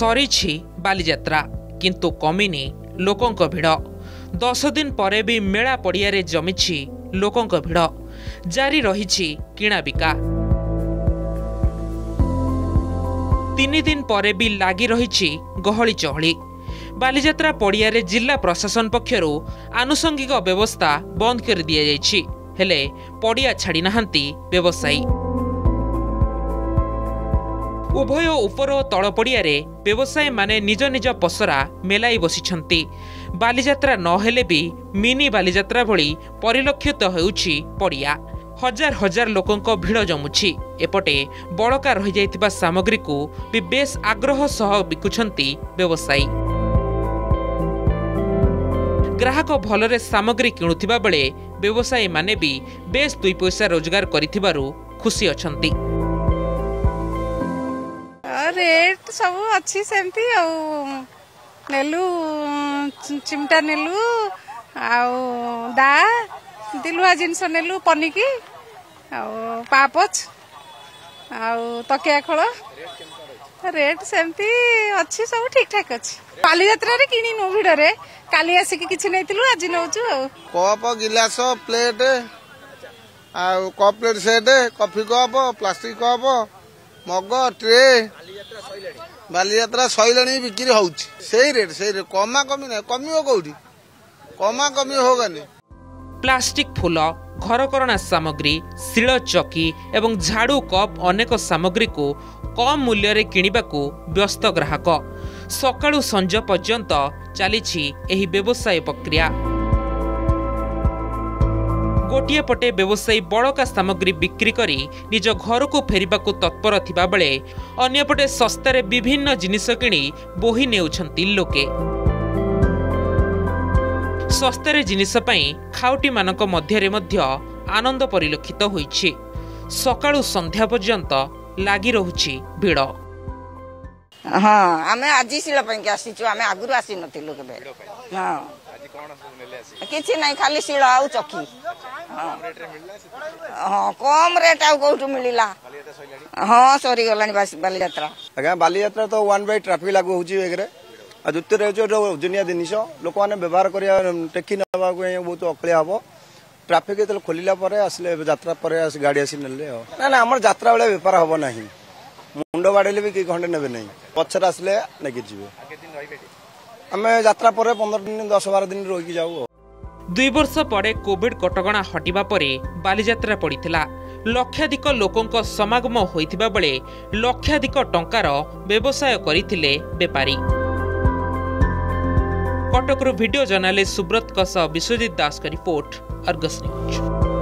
सरीछि बालीजात्रा किंतु कमिनी लोकंक भिड़। 10 दिन परे भी मेला पड़िया रे जमिछि लोकंक भिड़, जारी रहिछि किणा बिका। 3 दिन परे भी लागी रहिछि गहली चहली। बालीजात्रा पड़िया रे जिला प्रशासन पक्षरु आनुषंगिक व्यवस्था बंद कर दिया जाइछि, हेले पड़िया छाड़ी नाहंती व्यवसायी। उभय उपर और तल पड़िया रे व्यवसायी माने निज निज पसरा मेलाई बसिछंती। बालीजात्रा न हेले भी मिनी बालीजात्रा भली परिलक्षित हेउछि पड़िया। हजार हजार लोकंक भिड़ जमुछि। एपटे बड़का रहि जाइतिबा सामग्री को भी बेस आग्रह सह बिकुछंती व्यवसायी। ग्राहक भलरे सामग्री किणुथिबा बेले व्यवसायी माने भी बेस 2 पैसा रोजगार करिथिबारु खुशी अछंती। रेट सब अच्छी सेमती नेलु चिमटा नेलु दा दिलुआ जिनस नेलु पनिकी पापच तकिया खोल। रेट सेमती अच्छी सब ठीक ठाक अच्छी। बालीजात्रा रे किनिनु भिड़ रे काली आसिक किछि नैतिलु आज नौचु। कप गिलास प्लेट आ cup plate set coffee cup plastic cup mug tray Balijatra सैलाणी बिक्री होउछि। कमा कमी ना कमियो कोठी कमा कमी होगानी। प्लास्टिक फूल घरकरणा सामग्री शिल चकी एवं झाड़ू कप अनेक सामग्री को कम मूल्य रे किणिबाकू व्यस्त ग्राहक। सकाळू संज पर्यंत चलीछि एही व्यवसाय प्रक्रिया। गोटे पटे व्यवसायी बड़का सामग्री बिक्री करी निज घर को फेरिबाकू तत्पर थिबा बेले अन्यपटे सस्तारे विभिन्न जिनिस किणी बोही नेउछंती लोके। सस्तारे जिनिस पई खाउटी मानक मध्यरे मध्य आनंद परिलक्षित होईछि। सकाळू संध्या पर्यंत लागी रहुछि भिड़। हां आमे आजि सिला पई के आसीचो, आमे आगुरु आसी नथिलु केबे। हां आजि कोन सुनेले आसी किछि नै खाली सिल आउ चकी। हां रेट रे मिलला से। हां कम रेट आउ कोठु मिलिला। हां सॉरी गलानी बालीजात्रा आगा। बालीजात्रा तो 1/2 ट्रैफिक लागो होछि एकरे आ दुते रे जो दुनिया दिनिस लोक माने व्यवहार करिया टेकी नबा को बहुत अखलिया हबो। ट्रैफिक एतल खोलिला परे असले यात्रा परे आसी गाडी आसी नले ना ना हमर यात्रा बेले व्यापार हबो नाही। मुंड बाड़ेले भी कई घंटे नेबे नहीं पछर आसले नेकी जीवे। आमे यात्रा परे 15 दिन 10 12 दिन रोकी जाऊ। 2 वर्ष परे कोविड कटकणा हटिबा परे बालीजात्रा पड़ीथिला। लक्षाधिक लोकंक समागम होइथिबा बेले लक्षाधिक टंकार व्यवसाय करिथिले व्यापारी। कटकरू वीडियो जर्नलिस्ट सुब्रत कसा विश्वजीत दास का रिपोर्ट, अर्गस न्यूज।